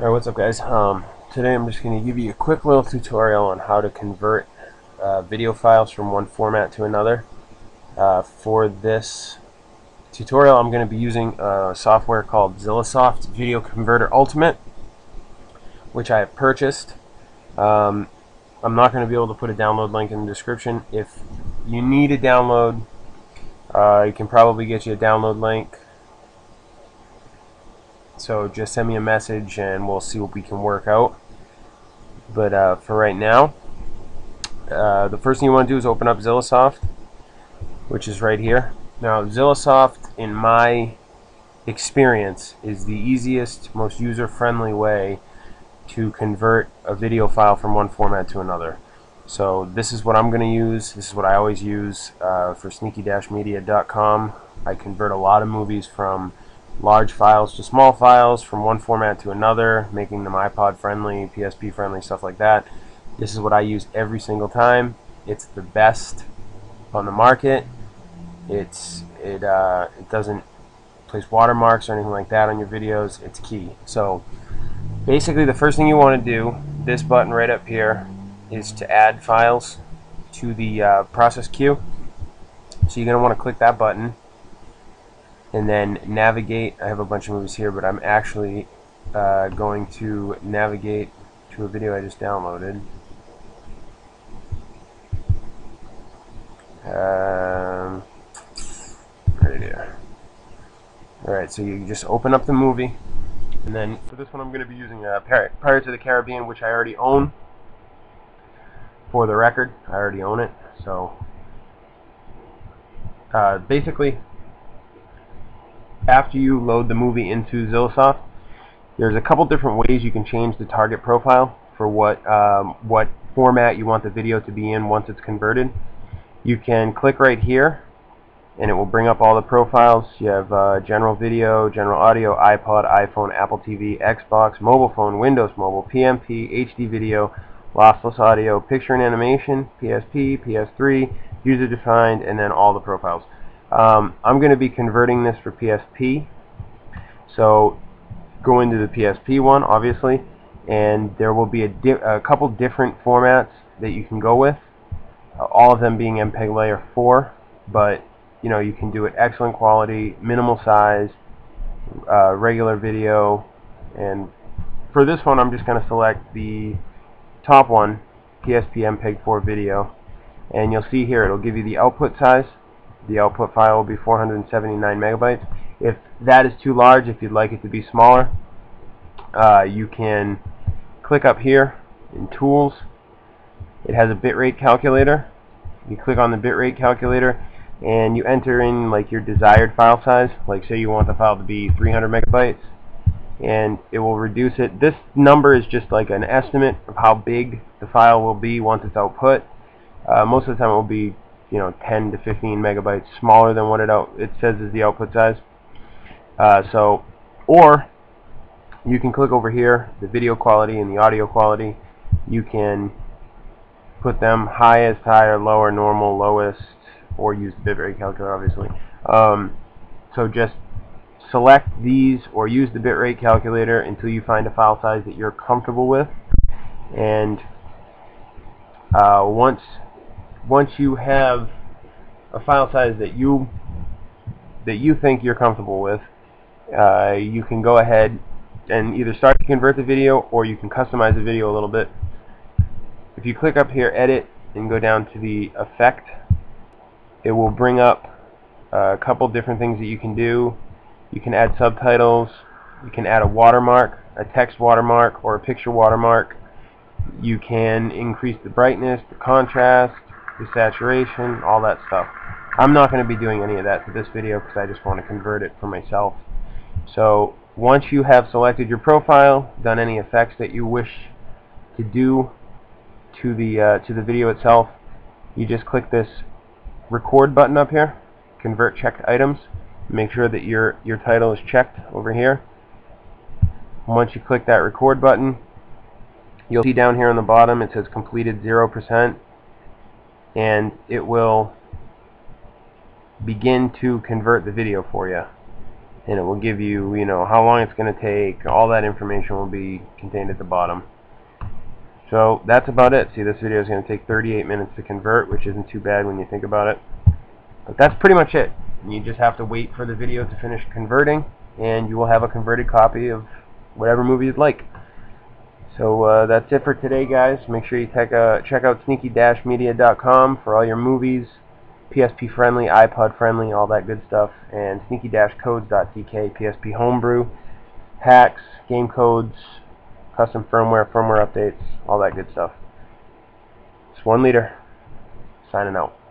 Alright, what's up guys? Today I'm just going to give you a quick little tutorial on how to convert video files from one format to another. For this tutorial I'm going to be using a software called Xilisoft Video Converter Ultimate, which I have purchased. I'm not going to be able to put a download link in the description. If you need a download, you can probably get you a download link. So just send me a message and we'll see what we can work out. But for right now, the first thing you want to do is open up Xilisoft, which is right here. Now Xilisoft, in my experience, is the easiest, most user-friendly way to convert a video file from one format to another. So this is what I'm going to use. This is what I always use for sneaky-media.com. I convert a lot of movies from large files to small files, from one format to another, making them iPod friendly, PSP friendly, stuff like that. This is what I use every single time. It's the best on the market. It doesn't place watermarks or anything like that on your videos. It's key. So basically the first thing you want to do, this button right up here, is to add files to the process queue. So you're going to want to click that button and then navigate. I have a bunch of movies here, but I'm actually going to navigate to a video I just downloaded. Right here. Alright, so you just open up the movie, and then for this one I'm going to be using Pirates of the Caribbean, which I already own. For the record, I already own it, so basically, after you load the movie into Xilisoft, there's a couple different ways you can change the target profile for what format you want the video to be in once it's converted. You can click right here and it will bring up all the profiles. You have general video, general audio, iPod, iPhone, Apple TV, Xbox, mobile phone, Windows Mobile, PMP, HD video, lossless audio, picture and animation, PSP, PS3, user defined, and then all the profiles. I'm going to be converting this for PSP, so go into the PSP one, obviously, and there will be a couple different formats that you can go with, all of them being MPEG layer 4, but you know, you can do it excellent quality, minimal size, regular video, and for this one I'm just going to select the top one, PSP MPEG 4 video, and you'll see here it'll give you the output size. The output file will be 479 megabytes. If that is too large, if you'd like it to be smaller, you can click up here in Tools. It has a bitrate calculator. You click on the bitrate calculator and you enter in like your desired file size. Like say you want the file to be 300 megabytes and it will reduce it. This number is just like an estimate of how big the file will be once it's output. Most of the time it will be, you know, 10 to 15 megabytes smaller than what it says is the output size. So, or you can click over here, the video quality and the audio quality. You can put them highest, higher, lower, normal, lowest, or use the bitrate calculator, obviously. So just select these or use the bitrate calculator until you find a file size that you're comfortable with. And once you have a file size that you think you're comfortable with, you can go ahead and either start to convert the video or you can customize the video a little bit. If you click up here, edit, and go down to the effect, it will bring up a couple different things that you can do. You can add subtitles, you can add a watermark, a text watermark or a picture watermark. You can increase the brightness, the contrast, the saturation, all that stuff. I'm not going to be doing any of that for this video because I just want to convert it for myself. So once you have selected your profile, done any effects that you wish to do to the video itself, you just click this record button up here, convert checked items. Make sure that your title is checked over here. Once you click that record button, you'll see down here on the bottom it says completed 0%, and it will begin to convert the video for you. and it will give you, you know, how long it's going to take. All that information will be contained at the bottom. So that's about it. See, this video is going to take 38 minutes to convert, which isn't too bad when you think about it. But that's pretty much it. You just have to wait for the video to finish converting, and you will have a converted copy of whatever movie you'd like. So that's it for today, guys. Make sure you check out sneaky-media.com for all your movies, PSP friendly, iPod friendly, all that good stuff, and sneaky-codes.tk, PSP homebrew, hacks, game codes, custom firmware updates, all that good stuff. It's One Leader, signing out.